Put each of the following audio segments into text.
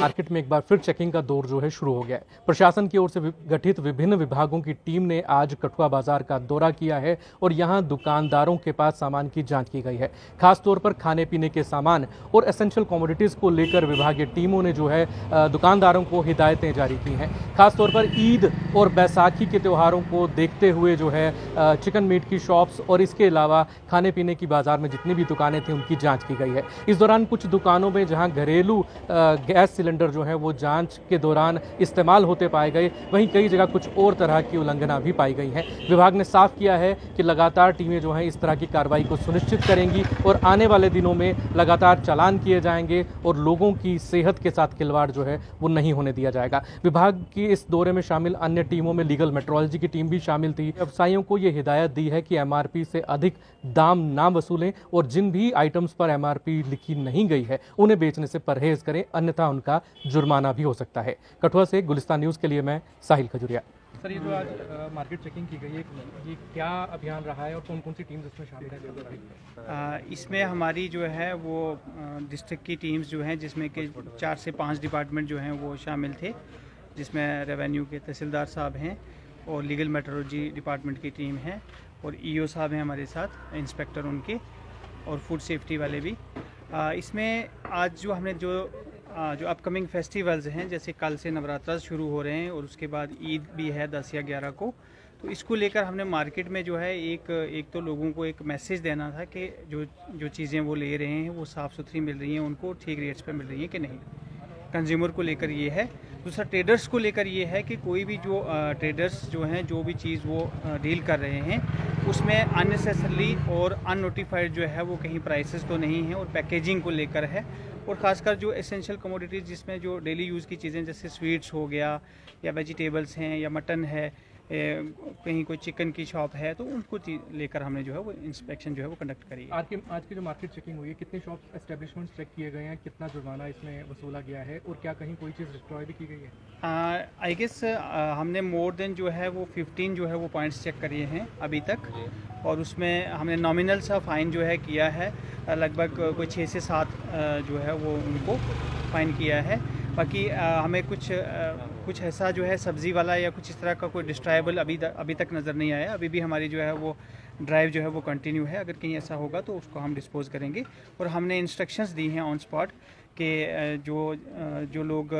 Market में एक बार फिर चेकिंग का दौर जो है शुरू हो गया है। प्रशासन की ओर से गठित विभिन्न विभागों की टीम ने आज कठुआ बाजार का दौरा किया है और यहां दुकानदारों के पास सामान की जांच की गई है। खासतौर पर खाने पीने के सामान और एसेंशियल कमोडिटीज को लेकर विभागीय टीमों ने जो है दुकानदारों को हिदायतें जारी की हैं। खासतौर पर ईद और बैसाखी के त्योहारों को देखते हुए जो है चिकन मीट की शॉप्स और इसके अलावा खाने पीने की बाजार में जितनी भी दुकानें थी उनकी जाँच की गई है। इस दौरान कुछ दुकानों में जहाँ घरेलू गैस सिलेंडर जो है वो जांच के दौरान इस्तेमाल होते पाए गए, वहीं कई जगह कुछ और तरह की उल्लंघना भी पाई गई है। विभाग ने साफ किया है कि लगातार टीमें जो हैं इस तरह की कार्रवाई को सुनिश्चित करेंगी और आने वाले दिनों में लगातार चालान किए जाएंगे और लोगों की सेहत के साथ खिलवाड़ जो है वो नहीं होने दिया जाएगा। विभाग की इस दौरे में शामिल अन्य टीमों में लीगल मेट्रोलॉजी की टीम भी शामिल थी। व्यवसायियों को ये हिदायत दी है कि MRP से अधिक दाम ना वसूलें और जिन भी आइटम्स पर MRP लिखी नहीं गई है उन्हें बेचने से परहेज करें, अन्यथा उनका जुर्माना भी हो सकता है। कठुआ से गुलिस्तान न्यूज़ के लिए मैं साहिल खजुरिया। सर, ये जो आज मार्केट चेकिंग की गई है, ये क्या अभियान रहा है और कौन कौन सी टीम्स इसमें शामिल हैं? इसमें हमारी जो है वो डिस्ट्रिक्ट की टीम्स जो हैं, जिसमें कि 4 से 5 डिपार्टमेंट जो हैं वो शामिल थे, जिसमें रेवेन्यू के तहसीलदार साहब हैं और लीगल मेट्रोलॉजी डिपार्टमेंट की टीम है और EO साहब हैं हमारे साथ, इंस्पेक्टर उनके, और फूड सेफ्टी वाले भी। इसमें आज जो हमने जो अपकमिंग फेस्टिवल्स हैं, जैसे कल से नवरात्र शुरू हो रहे हैं और उसके बाद ईद भी है 10 या 11 को, तो इसको लेकर हमने मार्केट में जो है एक तो लोगों को एक मैसेज देना था कि जो चीज़ें वो ले रहे हैं वो साफ़ सुथरी मिल रही हैं, उनको ठीक रेट्स पर मिल रही हैं कि नहीं, कंज्यूमर को लेकर ये है। दूसरा ट्रेडर्स को लेकर ये है कि कोई भी जो ट्रेडर्स जो हैं जो भी चीज़ वो डील कर रहे हैं उसमें अननेसेसरली और अननोटिफाइड जो है वो कहीं प्राइसेस तो नहीं है और पैकेजिंग को लेकर है, और ख़ासकर जो एसेंशियल कमोडिटीज़ जिसमें जो डेली यूज़ की चीज़ें जैसे स्वीट्स हो गया या वेजिटेबल्स हैं या मटन है, कहीं कोई चिकन की शॉप है, तो उनको लेकर हमने जो है वो इंस्पेक्शन जो है वो कंडक्ट करी है। आज की जो मार्केट चेकिंग हुई है, कितने शॉप्स एस्टेब्लिशमेंट्स चेक किए गए हैं, कितना जुर्माना इसमें वसूला गया है और क्या कहीं कोई चीज़ डिस्ट्रॉय भी की गई है? आई गेस हमने मोर देन जो है वो 15 जो है वो पॉइंट्स चेक करिए हैं अभी तक, और उसमें हमने नॉमिनल सा फ़ाइन जो है किया है, लगभग कोई 6 से 7 जो है वो उनको फ़ाइन किया है। बाकी हमें कुछ ऐसा जो है सब्ज़ी वाला या कुछ इस तरह का कोई डिस्ट्रायबल अभी तक नज़र नहीं आया। अभी भी हमारी जो है वो ड्राइव जो है वो कंटिन्यू है, अगर कहीं ऐसा होगा तो उसको हम डिस्पोज करेंगे। और हमने इंस्ट्रक्शंस दी हैं ऑन स्पॉट कि जो लोग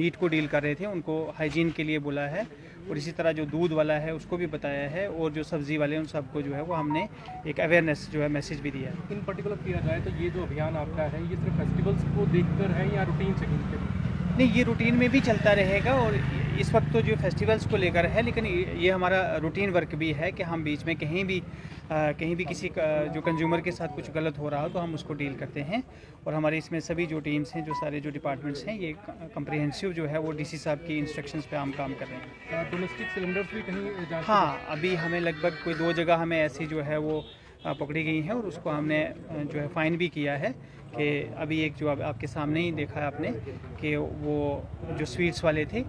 मीट को डील कर रहे थे उनको हाइजीन के लिए बोला है, और इसी तरह जो दूध वाला है उसको भी बताया है, और जो सब्ज़ी वाले उन सबको जो है वो हमने एक अवेयरनेस जो है मैसेज भी दिया है। इन पर्टिकुलर किया जाए तो ये जो अभियान आपका है ये सिर्फ फेस्टिवल्स को देखकर है या रूटीन चेकिंग के लिए? नहीं, ये रूटीन में भी चलता रहेगा, और इस वक्त तो जो फेस्टिवल्स को लेकर है, लेकिन ये हमारा रूटीन वर्क भी है कि हम बीच में कहीं भी किसी जो कंज्यूमर के साथ कुछ गलत हो रहा हो तो हम उसको डील करते हैं। और हमारे इसमें सभी जो टीम्स हैं, जो सारे जो डिपार्टमेंट्स हैं, ये कम्प्रिहेंसिव जो है वो DC साहब की इंस्ट्रक्शंस पे हम काम कर रहे हैं। डोमेस्टिक सिलेंडर्स भी कहीं? हाँ, अभी हमें लगभग कोई 2 जगह हमें ऐसी जो है वो पकड़ी गई हैं और उसको हमने जो है फ़ाइन भी किया है। कि अभी एक जो आपके सामने ही देखा है आपने कि वो जो स्वीट्स वाले थे,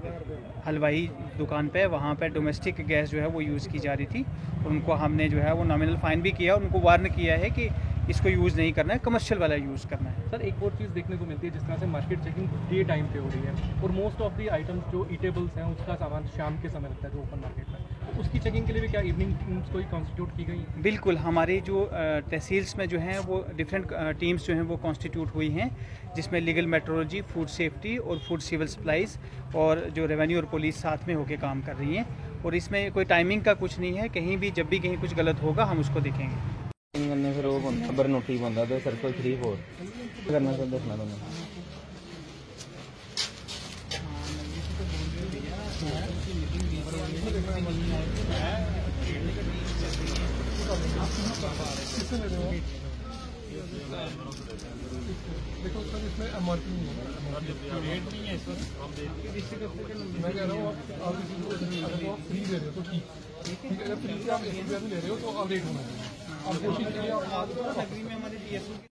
हलवाई दुकान पे, वहाँ पे डोमेस्टिक गैस जो है वो यूज़ की जा रही थी, उनको हमने जो है वो नॉमिनल फ़ाइन भी किया, उनको वार्न किया है कि इसको यूज़ नहीं करना है, कमर्शियल वाला यूज़ करना है। सर, एक और चीज़ देखने को मिलती है, जिस तरह से मार्केट चेकिंग डे टाइम पे हो रही है और मोस्ट ऑफ दी आइटम्स जो ईटेबल्स हैं उसका सामान शाम के समय लगता है जो ओपन मार्केट में, तो उसकी चेकिंग के लिए भी क्या इवनिंग टीम्स को कॉन्स्टिट्यूट की गई? बिल्कुल, हमारी जो तहसील्स में जो हैं वो डिफरेंट टीम्स जो हैं वो कॉन्स्टिट्यूट हुई हैं, जिसमें लीगल मेट्रोलॉजी, फूड सेफ्टी और फूड सिविल सप्लाइज और जो रेवेन्यू और पुलिस साथ में होकर काम कर रही हैं। और इसमें कोई टाइमिंग का कुछ नहीं है, कहीं भी जब भी कहीं कुछ गलत होगा हम उसको देखेंगे। फिर वो खबर नोटी बनता तो सर्कल 3-4 करना सब देखना तुम्हें। आप कोशिश करिए, आप नगरी में हमारे DSO